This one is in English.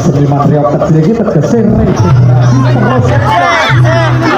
Seniman Riau kecil ini tergeser terus.